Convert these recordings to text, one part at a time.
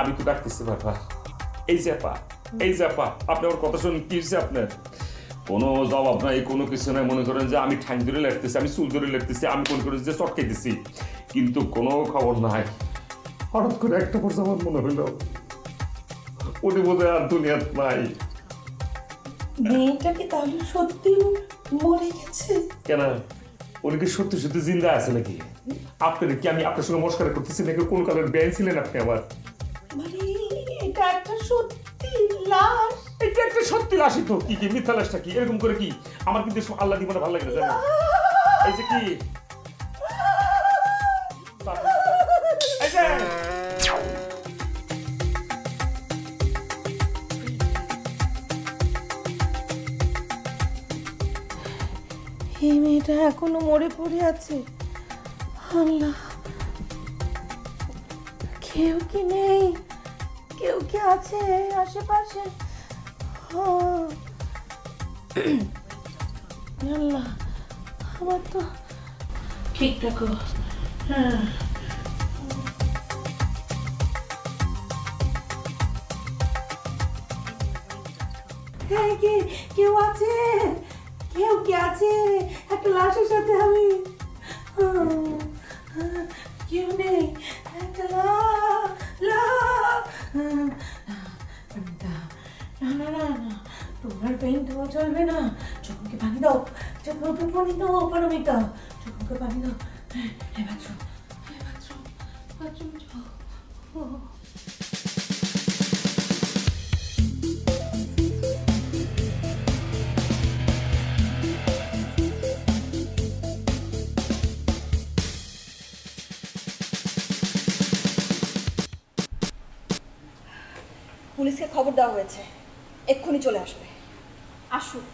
আমি তো ডাকতেছি বাবা। এই যে আপা, এই যে আপা, আপনি আমার কথা শুনুন। কি হয়েছে আপনার? কোনো জবাব নাই, কোনো কিছু নাই। মনে করেন যে আমি ঠ্যাং ধরে লাগতেছি, আমি চুল ধরে লাগতেছি, আমি মনে করেন যে চটকে দিছি, কিন্তু কোনো খবর নাই। হঠাৎ করে একটা পর আমার মনে হইল উনি বোধহয় আর দুনিয়া নাই। মেয়েটা কি তাহলে সত্যি মরে গেছে? কেন, উনি কি সত্যি সত্যি জিন্দা আছে নাকি? আপনার কি আমি আপনার সঙ্গে নমস্কার করতেছি নাকি? কোন কালের ব্যান ছিলেন আপনি আমার? মানে এটা একটা সত্যি লাশ? এটা একটা সত্যি লাশই তো, কি কি মিথ্যা লাশটা কি এরকম করে? কি আমার কিন্তু আল্লাহ দিবনে ভালো লাগে না জানেন। এই যে কি এই মেয়েটা এখনো মরে পড়ে আছে। আল্লাহ, কেউ কি নেই? কেউ কি আছে আশেপাশে? আল্লাহ, আমার তো ঠিক থাকো। হ্যাঁ, কেউ আছে, কেউ কি আছে? একটা লাশের সাথে আমি কেউ নেই। একটা না না না, তোমার পেন দেওয়া চলবে না। চোখকে পানি দাও, চোখকে পানি দাও, পারমিতা চোখকে পানি দাও। এবার চোখ, এবার চোখ, বাথরুম যাও। পুলিশকে খবর দেওয়া হয়েছে, এক্ষুনি চলে আসবে। আসুক,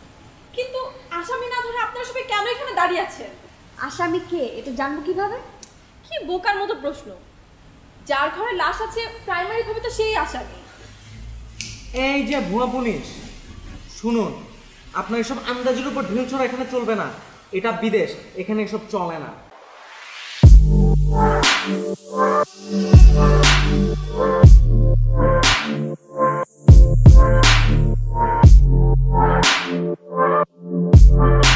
কিন্তু আসামি না ধরে আপনারা সবাই কেন এখানে দাঁড়িয়ে আছেন? আসামি কে এটা জানবো কিভাবে? কি বোকার মতো প্রশ্ন! যার ঘরে লাশ আছে প্রাইমারি ভাবে তো সেই আসামি। এই যে ভুয়া পুলিশ, শুনুন, আপনার এসব আন্দাজের উপর ঢিল ছড়া এখানে চলবে না। এটা বিদেশ, এখানে এসব চলে না।